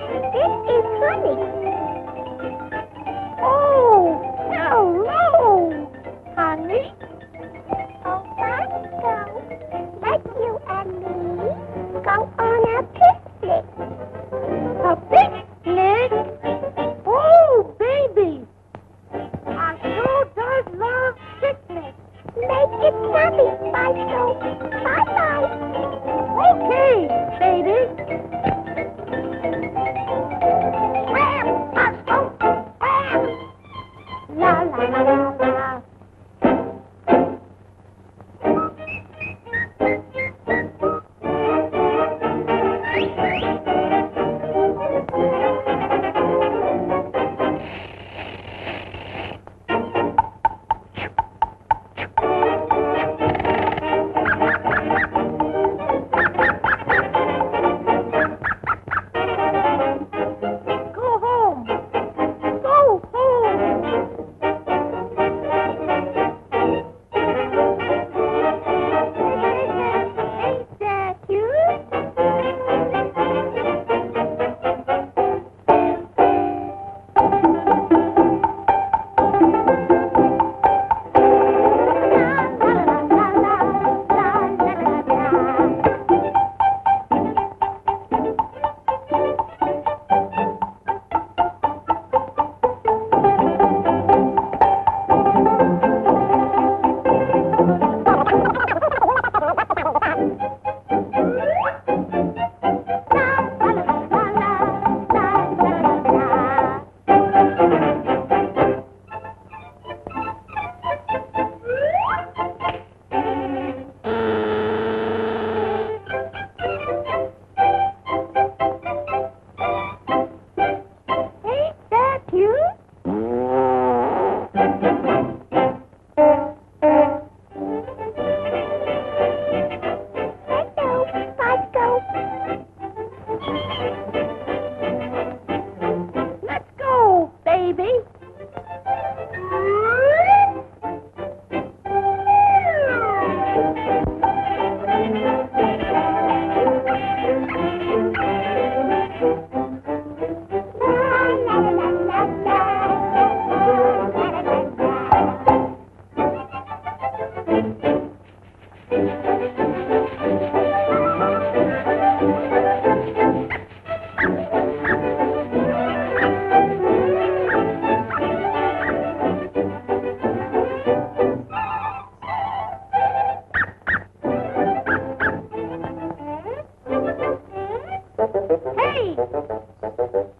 This is funny. Oh, hello, honey. Oh, Roscoe, let you and me go on a picnic. A picnic? Oh, baby. I sure does love picnics. Make it happy, Roscoe. Bye-bye. Okay, baby. Hey!